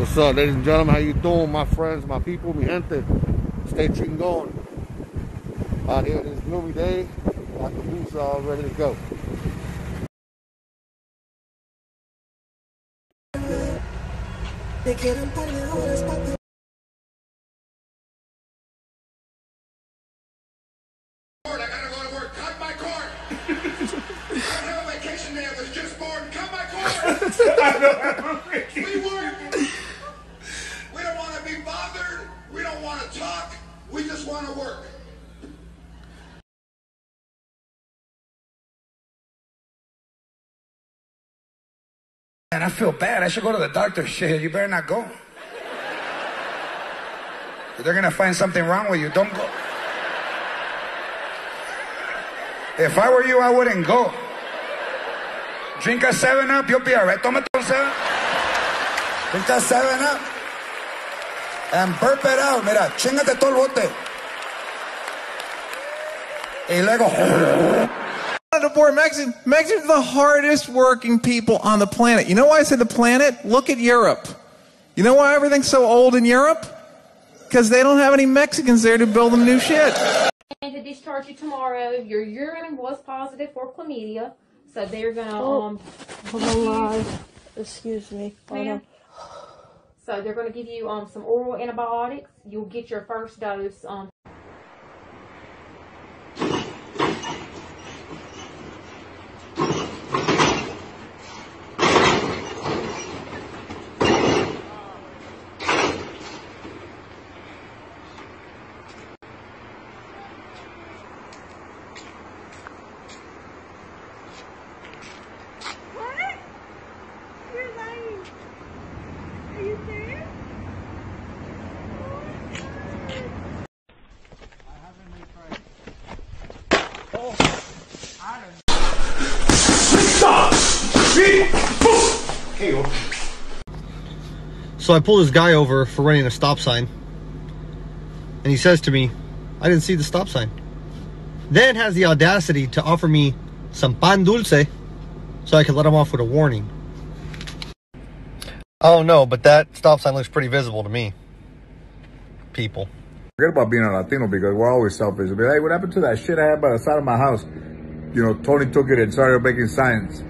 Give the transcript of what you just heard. What's up, ladies and gentlemen? How you doing, my friends, my people, mi gente? Stay tuned, going. Out here, this gloomy day. Got the boots all ready to go. I gotta go to work. Cut my corn. I have a vacation day. I was just born. Cut my corn. We work. We don't want to be bothered. We don't want to talk. We just want to work. Man, I feel bad. I should go to the doctor. Shit, you better not go. They're gonna find something wrong with you. Don't go. If I were you, I wouldn't go. Drink a 7-Up, you'll be all right. Toma un 7. Drink that 7-Up. And burp it out. Mira, chingate todo el bote. Y luego... Mexicans are the hardest working people on the planet. You know why I say the planet? Look at Europe. You know why everything's so old in Europe? Because they don't have any Mexicans there to build them new shit. And to discharge you tomorrow, your urine was positive for chlamydia, so they're gonna excuse me. So they're gonna give you some oral antibiotics. You'll get your first dose on. So I pulled this guy over for running a stop sign, and he says to me, I didn't see the stop sign. Then has the audacity to offer me some pan dulce so I could let him off with a warning. I don't know, but that stop sign looks pretty visible to me. People. Forget about being a Latino, because we're always selfish. We'll be like, hey, what happened to that shit I had by the side of my house? You know, Tony took it and started making signs.